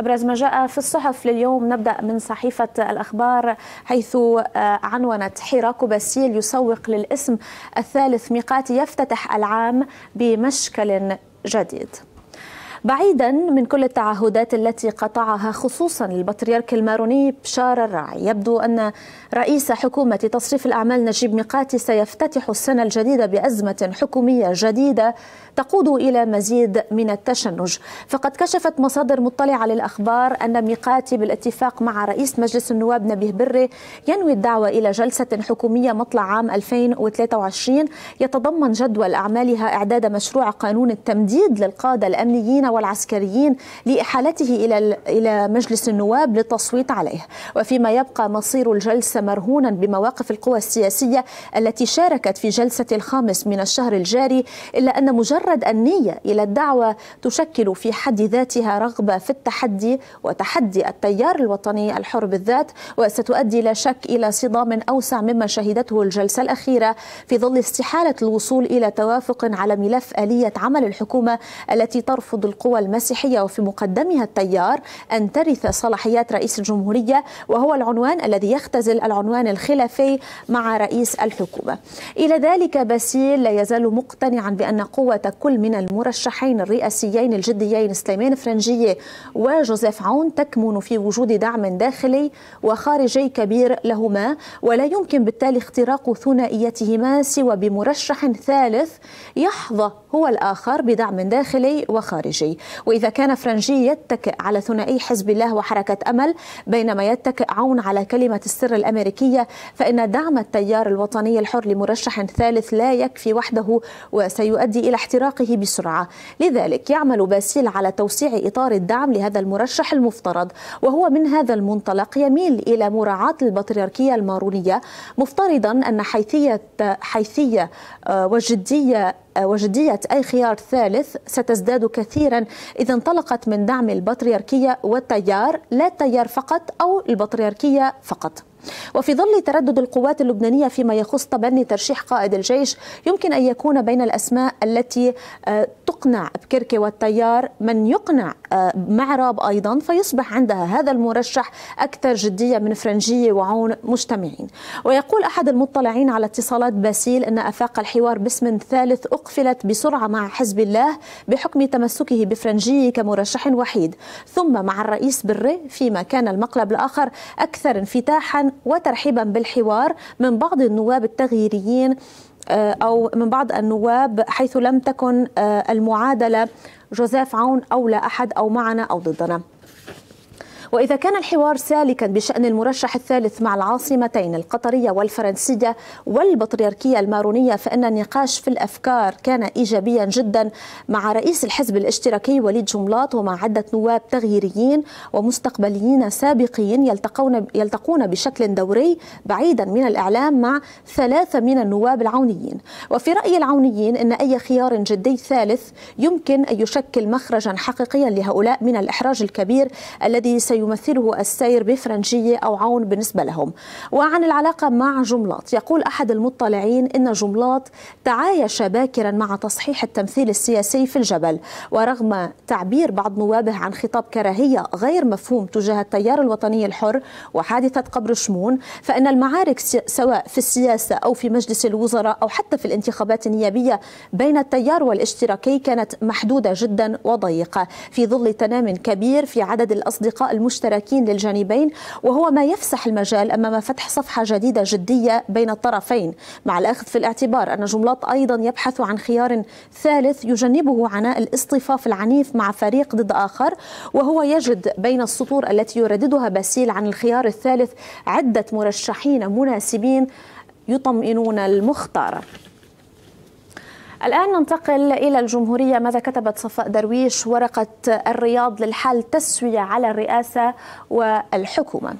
أبرز ما جاء في الصحف لليوم نبدأ من صحيفة الأخبار، حيث عنونت حراك باسيل يسوق للاسم الثالث ميقاتي يفتتح العام بمشكل جديد. بعيدا من كل التعهدات التي قطعها خصوصا للبطريرك الماروني بشار الراعي، يبدو أن رئيس حكومة تصريف الأعمال نجيب ميقاتي سيفتتح السنة الجديدة بأزمة حكومية جديدة تقود إلى مزيد من التشنج. فقد كشفت مصادر مطلعة للأخبار أن ميقاتي بالاتفاق مع رئيس مجلس النواب نبيه بري ينوي الدعوة إلى جلسة حكومية مطلع عام 2023 يتضمن جدول أعمالها إعداد مشروع قانون التمديد للقادة الأمنيين والعسكريين لإحالته إلى مجلس النواب للتصويت عليه، وفيما يبقى مصير الجلسة مرهونا بمواقف القوى السياسية التي شاركت في جلسة الخامس من الشهر الجاري، إلا أن مجرد النية إلى الدعوة تشكل في حد ذاتها رغبة في التحدي وتحدي التيار الوطني الحر بالذات، وستؤدي لا شك إلى صدام أوسع مما شهدته الجلسة الأخيرة في ظل استحالة الوصول إلى توافق على ملف آلية عمل الحكومة التي ترفض القوى المسيحية وفي مقدمها التيار أن ترث صلاحيات رئيس الجمهورية، وهو العنوان الذي يختزل العنوان الخلافي مع رئيس الحكومة. إلى ذلك باسيل لا يزال مقتنعا بأن قوة كل من المرشحين الرئاسيين الجديين سليمان فرنجية وجوزيف عون تكمن في وجود دعم داخلي وخارجي كبير لهما، ولا يمكن بالتالي اختراق ثنائيتهما سوى بمرشح ثالث يحظى هو الآخر بدعم داخلي وخارجي. وإذا كان فرنجي يتكئ على ثنائي حزب الله وحركة أمل بينما يتكئ عون على كلمة السر الأمريكية، فإن دعم التيار الوطني الحر لمرشح ثالث لا يكفي وحده وسيؤدي إلى احتراقه بسرعة. لذلك يعمل باسيل على توسيع إطار الدعم لهذا المرشح المفترض، وهو من هذا المنطلق يميل إلى مراعاة البطريركية المارونية، مفترضا أن حيثية وجدية أي خيار ثالث ستزداد كثيرا إذا انطلقت من دعم البطريركية والتيار، لا التيار فقط أو البطريركية فقط. وفي ظل تردد القوات اللبنانية فيما يخص تبني ترشيح قائد الجيش، يمكن أن يكون بين الأسماء التي تقنع بكركي والتيار من يقنع معراب أيضا، فيصبح عندها هذا المرشح أكثر جدية من فرنجية وعون مجتمعين. ويقول أحد المطلعين على اتصالات باسيل أن أفاق الحوار باسم ثالث أقفلت بسرعة مع حزب الله بحكم تمسكه بفرنجية كمرشح وحيد، ثم مع الرئيس بري، فيما كان المقلب الآخر أكثر انفتاحا وترحيبا بالحوار من بعض النواب التغييريين أو من بعض النواب، حيث لم تكن المعادلة جوزيف عون أو لا أحد أو معنا أو ضدنا. وإذا كان الحوار سالكا بشأن المرشح الثالث مع العاصمتين القطرية والفرنسية والبطريركية المارونية، فإن النقاش في الأفكار كان إيجابيا جدا مع رئيس الحزب الاشتراكي وليد جنبلاط ومع عدة نواب تغييريين ومستقبليين سابقين يلتقون بشكل دوري بعيدا من الإعلام مع 3 من النواب العونيين. وفي رأي العونيين أن أي خيار جدي ثالث يمكن أن يشكل مخرجا حقيقيا لهؤلاء من الإحراج الكبير الذي سيمثله السير بفرنجية أو عون بالنسبة لهم. وعن العلاقة مع جنبلاط، يقول أحد المطلعين إن جنبلاط تعايش باكرا مع تصحيح التمثيل السياسي في الجبل، ورغم تعبير بعض نوابه عن خطاب كراهية غير مفهوم تجاه التيار الوطني الحر وحادثة قبر شمون، فإن المعارك سواء في السياسة أو في مجلس الوزراء أو حتى في الانتخابات النيابية بين التيار والاشتراكي كانت محدودة جدا وضيقة في ظل تنام كبير في عدد الأصدقاء المشتركين للجانبين، وهو ما يفسح المجال أمام فتح صفحة جديدة جدية بين الطرفين، مع الأخذ في الاعتبار أن جنبلاط أيضا يبحث عن خيار ثالث يجنبه عناء الاصطفاف العنيف مع فريق ضد آخر، وهو يجد بين السطور التي يرددها باسيل عن الخيار الثالث عدة مرشحين مناسبين يطمئنون المختار. الآن ننتقل إلى الجمهورية. ماذا كتبت صفاء درويش؟ ورقة الرياض للحل تسوية على الرئاسة والحكومة.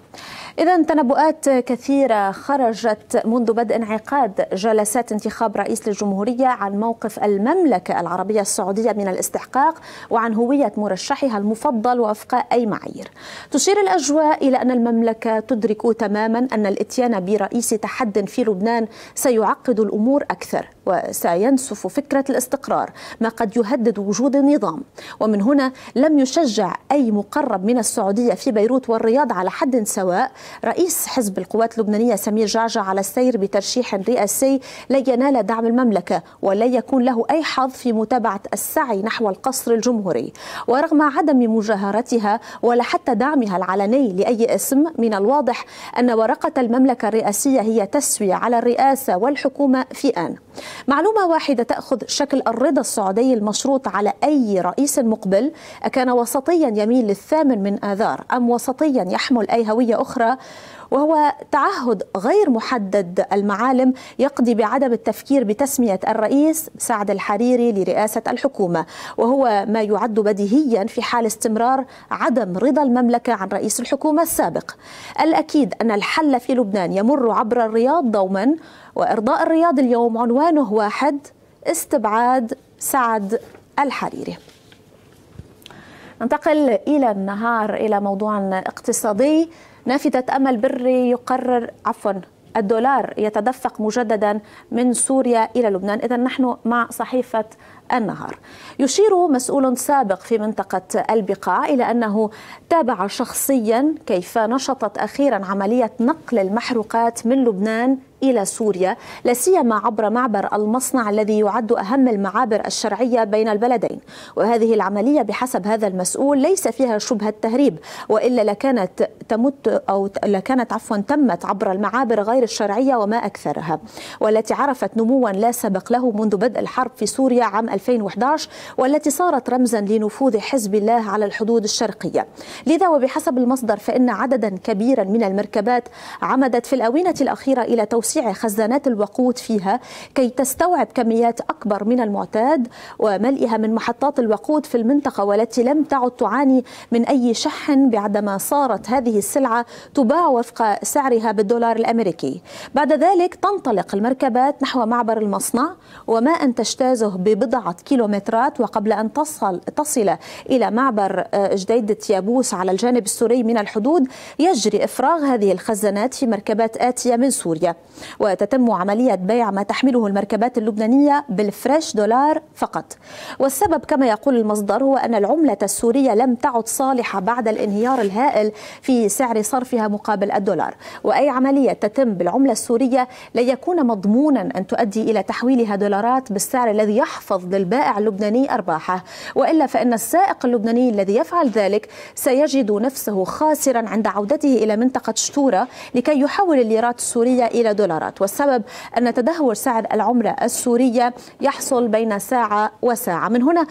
إذا تنبؤات كثيرة خرجت منذ بدء انعقاد جلسات انتخاب رئيس للجمهورية عن موقف المملكة العربية السعودية من الاستحقاق وعن هوية مرشحها المفضل وفق أي معايير. تشير الأجواء إلى أن المملكة تدرك تماما أن الإتيان برئيس تحد في لبنان سيعقد الأمور أكثر، وسينسف فكرة الاستقرار ما قد يهدد وجود النظام. ومن هنا لم يشجع أي مقرب من السعودية في بيروت والرياض على حد سواء رئيس حزب القوات اللبنانية سمير جعجع على السير بترشيح رئاسي لا ينال دعم المملكة ولا يكون له أي حظ في متابعة السعي نحو القصر الجمهوري. ورغم عدم مجاهرتها ولا حتى دعمها العلني لأي اسم، من الواضح أن ورقة المملكة الرئاسية هي تسوية على الرئاسة والحكومة في آن. معلومة واحدة تأخذ شكل الرضا السعودي المشروط على أي رئيس مقبل، أكان وسطيا يميل للثامن من آذار أم وسطيا يحمل أي هوية أخرى، وهو تعهد غير محدد المعالم يقضي بعدم التفكير بتسمية الرئيس سعد الحريري لرئاسة الحكومة، وهو ما يعد بديهيا في حال استمرار عدم رضا المملكة عن رئيس الحكومة السابق. الأكيد أن الحل في لبنان يمر عبر الرياض دوما، وإرضاء الرياض اليوم عنوانه واحد: استبعاد سعد الحريري. ننتقل إلى النهار، إلى موضوع اقتصادي. نافذة أمل بري يقرر الدولار يتدفق مجددا من سوريا إلى لبنان. إذا نحن مع صحيفة النهار. يشير مسؤول سابق في منطقة البقاع إلى أنه تابع شخصيا كيف نشطت أخيرا عملية نقل المحروقات من لبنان إلى سوريا، لا سيما عبر معبر المصنع الذي يعد أهم المعابر الشرعية بين البلدين. وهذه العملية بحسب هذا المسؤول ليس فيها شبهة تهريب، وإلا لكانت تمت عبر المعابر غير الشرعية وما أكثرها، والتي عرفت نموا لا سبق له منذ بدء الحرب في سوريا عام 2011، والتي صارت رمزا لنفوذ حزب الله على الحدود الشرقية. لذا وبحسب المصدر فإن عددا كبيرا من المركبات عمدت في الآونة الأخيرة إلى توسيع خزانات الوقود فيها كي تستوعب كميات أكبر من المعتاد وملئها من محطات الوقود في المنطقة، والتي لم تعد تعاني من أي شحن بعدما صارت هذه السلعة تباع وفق سعرها بالدولار الأمريكي. بعد ذلك تنطلق المركبات نحو معبر المصنع، وما أن تجتازه ببضعة كيلومترات، وقبل أن تصل إلى معبر جديد التيابوس على الجانب السوري من الحدود يجري إفراغ هذه الخزانات في مركبات آتية من سوريا، وتتم عملية بيع ما تحمله المركبات اللبنانية بالفريش دولار فقط. والسبب كما يقول المصدر هو أن العملة السورية لم تعد صالحة بعد الانهيار الهائل في سعر صرفها مقابل الدولار، وأي عملية تتم بالعملة السورية لا يكون مضمونا أن تؤدي إلى تحويلها دولارات بالسعر الذي يحفظ للبائع اللبناني أرباحه، وإلا فإن السائق اللبناني الذي يفعل ذلك سيجد نفسه خاسرا عند عودته إلى منطقة شتورة لكي يحول الليرات السورية إلى دولارات. والسبب أن تدهور سعر العملة السورية يحصل بين ساعة وساعة. من هنا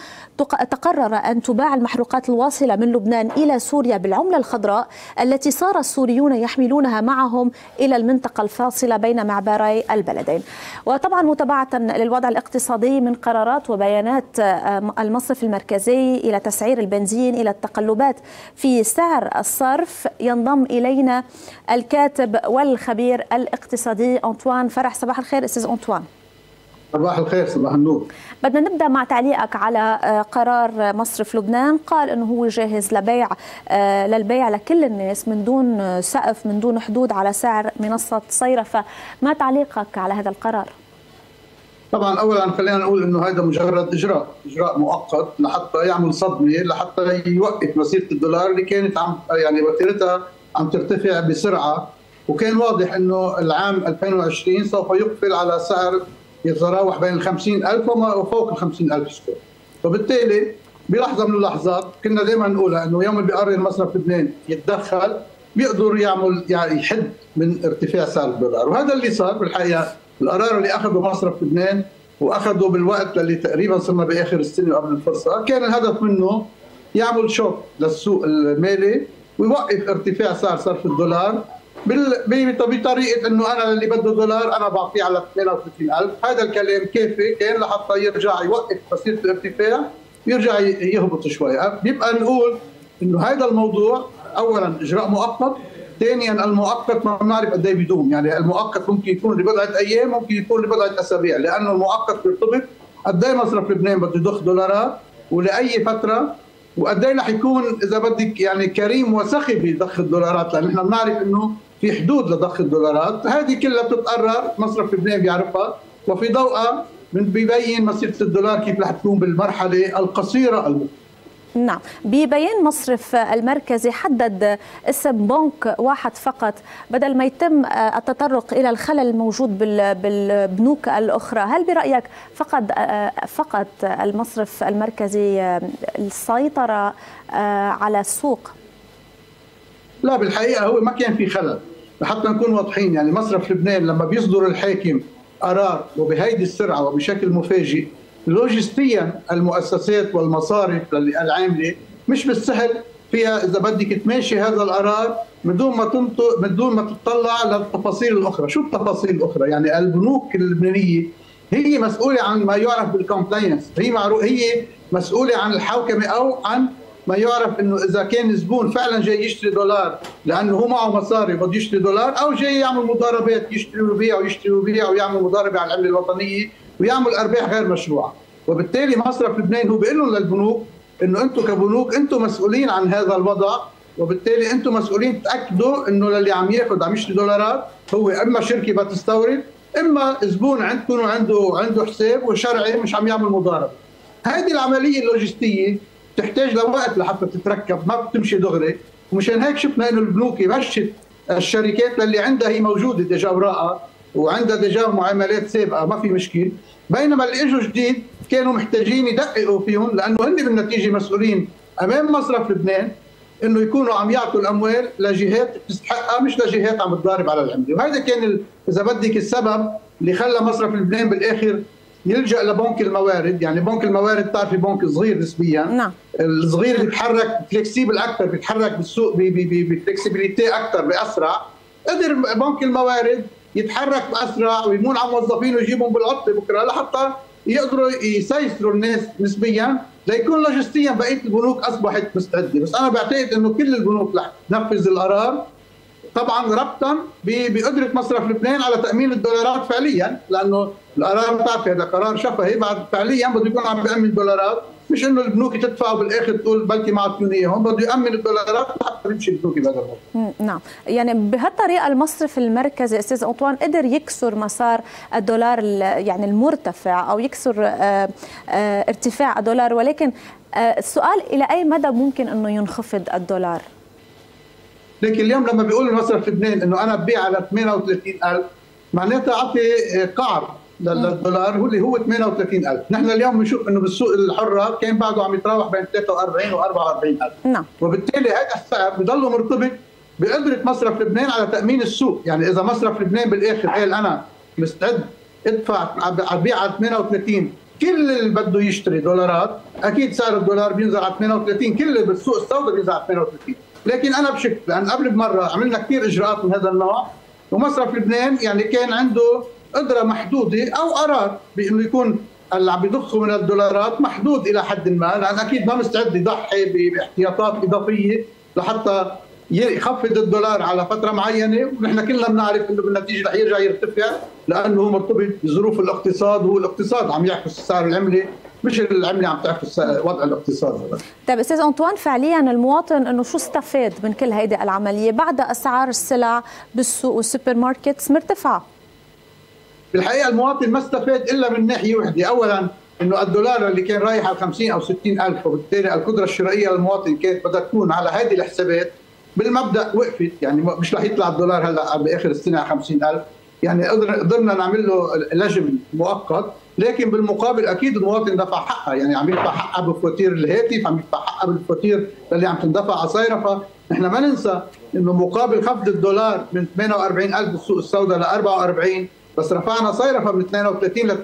تقرر أن تباع المحروقات الواصلة من لبنان إلى سوريا بالعملة الخضراء التي صار السوريون يحملونها معهم إلى المنطقة الفاصلة بين معبري البلدين. وطبعا متابعة للوضع الاقتصادي من قرارات وبيانات المصرف المركزي إلى تسعير البنزين إلى التقلبات في سعر الصرف، ينضم إلينا الكاتب والخبير الاقتصادي أنتوان فرح. صباح الخير أستاذ أنتوان. صباح الخير، صباح النور. بدنا نبدأ مع تعليقك على قرار مصرف لبنان، قال أنه هو جاهز للبيع لكل الناس من دون سقف من دون حدود على سعر منصة صيرة، فما تعليقك على هذا القرار؟ طبعا أولا خلينا نقول أنه هذا مجرد إجراء مؤقت لحتى يعمل صدمة، لحتى يوقف مسيرة الدولار اللي كانت وتيرتها عم ترتفع بسرعة، وكان واضح انه العام 2020 سوف يقفل على سعر يتراوح بين 50,000 وفوق 50,000 سكور. وبالتالي بلحظه من اللحظات كنا دائما نقولها انه يوم اللي بيقرر مصرف لبنان يتدخل بيقدر يعمل يحد من ارتفاع سعر الدولار، وهذا اللي صار بالحقيقه. القرار اللي اخذه مصرف لبنان واخذه بالوقت اللي تقريبا صرنا باخر السنه قبل الفرصه، كان الهدف منه يعمل شوك للسوق المالي ويوقف ارتفاع سعر صرف الدولار بطريقه انه انا اللي بده دولار انا بعطيه على 38,000. هذا الكلام كافي كان لحتى يرجع يوقف مسيره الارتفاع، يرجع يهبط شوي. بيبقى نقول انه هذا الموضوع اولا اجراء مؤقت، ثانيا المؤقت ما بنعرف قد ايه بيدوم، يعني المؤقت ممكن يكون لبضعه ايام، ممكن يكون لبضعه اسابيع، لانه المؤقت بيرتبط قد ايه مصرف لبنان بده يضخ دولارات ولاي فتره، وقد ايه رح يكون اذا بدك يعني كريم وسخي بضخ الدولارات، لان نحن بنعرف انه في حدود لضخ الدولارات. هذه كلها بتتقرر مصرف لبنان بيعرفها، وفي ضوءها بيبين مصيرة الدولار كيف رح تكون بالمرحلة القصيرة المقبلة. نعم، ببيان مصرف المركزي حدد اسم بنك واحد فقط بدل ما يتم التطرق إلى الخلل الموجود بالبنوك الأخرى. هل برأيك فقط المصرف المركزي السيطرة على السوق؟ لا، بالحقيقة هو ما كان في خلل، حتى نكون واضحين. يعني مصرف لبنان لما بيصدر الحاكم قرار وبهيدي السرعة وبشكل مفاجئ، لوجستيا المؤسسات والمصارف العامله مش بالسهل فيها اذا بدك تماشي هذا القرار بدون ما تطلع للتفاصيل الاخرى. شو التفاصيل الاخرى؟ يعني البنوك اللبنانيه هي مسؤوله عن ما يعرف بالكومبلاينس، هي مسؤوله عن الحوكمه او عن ما يعرف انه اذا كان زبون فعلا جاي يشتري دولار لانه هو معه مصاري بده يشتري دولار، او جاي يعمل مضاربات يشتري ويبيع ويشتري ويبيع ويعمل مضاربه على العمله الوطنيه ويعمل ارباح غير مشروعه. وبالتالي مصرف لبنان هو بيقول لهم للبنوك انه انتم كبنوك انتم مسؤولين عن هذا الوضع، وبالتالي انتم مسؤولين تاكدوا انه للي عم ياخذ عم يشتري دولارات هو اما شركه بتستورد اما زبون عندكم وعنده حساب وشرعي مش عم يعمل مضاربه. هذه العمليه اللوجستيه بتحتاج لوقت لحتى تتركب، ما بتمشي دغري، ومشان هيك شفنا انه البنوك بلشت الشركات اللي عندها هي موجوده ديجا اوراقها وعندها ديجا معاملات سابقه ما في مشكله، بينما اللي اجوا جديد كانوا محتاجين يدققوا فيهم لانه هن بالنتيجه مسؤولين امام مصرف لبنان انه يكونوا عم يعطوا الاموال لجهات بتستحقها مش لجهات عم تضارب على العمله، وهذا كان اذا بدك السبب اللي خلى مصرف لبنان بالاخر يلجا لبنك الموارد. يعني بنك الموارد بتعرفي بنك صغير نسبيا، نعم الصغير اللي بيتحرك فلكسيبل اكثر، بيتحرك بالسوق بفلكسبيليتي اكثر باسرع، قدر بنك الموارد يتحرك باسرع ويمون على موظفين ويجيبهم بالعطله بكره لحتى يقدروا يسيطروا الناس نسبيا ليكون لوجستيا بقيه البنوك اصبحت مستعده. بس انا بعتقد انه كل البنوك رح تنفذ القرار طبعا ربطا بقدره مصرف لبنان على تامين الدولارات فعليا، لانه القرار بتعرفي هذا قرار شفهي، بعد فعليا بده يكون عم بامن دولارات، مش انه البنوك تدفع وبالاخر تقول بلكي ما عطوني اياهم، بده يامن الدولارات حتى يمشي البنوك بهذا الوضع. نعم، يعني بهالطريقه المصرف المركزي استاذ أنتوان قدر يكسر مسار الدولار يعني المرتفع او يكسر ارتفاع الدولار، ولكن السؤال الى اي مدى ممكن انه ينخفض الدولار؟ لكن اليوم لما بيقول المصرف لبنان انه انا ببيع على 38000 معناتها اعطي قعر للدولار هو اللي هو 38000، نحن اليوم بنشوف انه بالسوق الحره كان بعده عم يتراوح بين 43 و 44000، نعم، وبالتالي هذا السعر بضل مرتبط بقدره مصرف لبنان على تامين السوق. يعني اذا مصرف لبنان بالاخر قال انا مستعد ادفع ابيع على 38 كل اللي بده يشتري دولارات، اكيد سعر الدولار بينزل على 38، كل اللي بالسوق السوداء بينزل على 38. لكن انا بشك لان قبل بمره عملنا كثير اجراءات من هذا النوع ومصرف لبنان يعني كان عنده قدره محدوده او قرار بانه يكون اللي عم يضخه من الدولارات محدود الى حد ما، لان اكيد ما مستعد يضحي باحتياطات اضافيه لحتى يخفض الدولار على فتره معينه، ونحن كلنا بنعرف انه بالنتيجه رح يرجع يرتفع لانه هو مرتبط بظروف الاقتصاد، وهو الاقتصاد عم يعكس سعر العمله مش العمله عم تعكس وضع الاقتصاد. طيب استاذ أنتوان، فعليا المواطن انه شو استفاد من كل هيدي العمليه بعد اسعار السلع بالسوق والسوبر ماركتس مرتفعه؟ بالحقيقه المواطن ما استفاد الا من ناحيه وحده، اولا انه الدولار اللي كان رايح على 50 او 60 ألف وبالتالي القدره الشرائيه للمواطن كانت بدها تكون على هذه الحسابات بالمبدا وقفت، يعني مش رح يطلع الدولار هلا باخر السنه على 50 ألف، يعني قدرنا نعمل له لجم مؤقت، لكن بالمقابل اكيد المواطن دفع حقها، يعني عم يدفع حقها بفواتير الهاتف، عم يدفع حقها بالفواتير اللي عم تندفع على صيرفه. نحن ما ننسى انه مقابل خفض الدولار من 48000 بالسوق السوداء ل 44 بس رفعنا صيرفه من 32 ل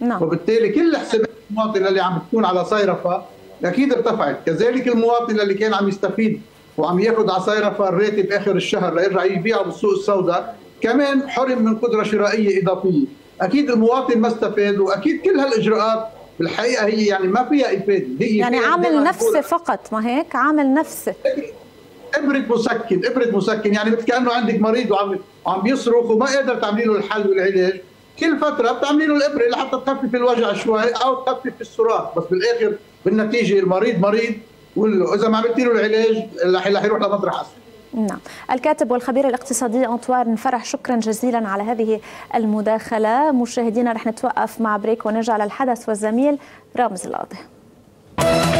38، نعم. وبالتالي كل حسابات المواطن اللي عم تكون على صيرفه اكيد ارتفعت، كذلك المواطن اللي كان عم يستفيد وعم ياخذ على صيرفه الراتب اخر الشهر ليرجع يبيعه بالسوق السوداء كمان حرم من قدره شرائيه اضافيه، اكيد المواطن ما استفاد، واكيد كل هالاجراءات بالحقيقه هي يعني ما فيها افاده، هي يعني عامل نفسي فقط، ما هيك؟ عامل نفسي ابره مسكن، يعني مثل كانه عندك مريض وعم يصرخ وما قادر تعملي له الحل والعلاج، كل فتره بتعملي له الابره لحتى تخفف الوجع شوي او تخفف الصراخ، بس بالاخر بالنتيجه المريض مريض، واذا ما عملتي له العلاج رح يروح لمطرح اسود. نعم. الكاتب والخبير الاقتصادي أنتوان فرح، شكرا جزيلا على هذه المداخلة. مشاهدينا رح نتوقف مع بريك ونرجع للحدث والزميل رامز العاضي.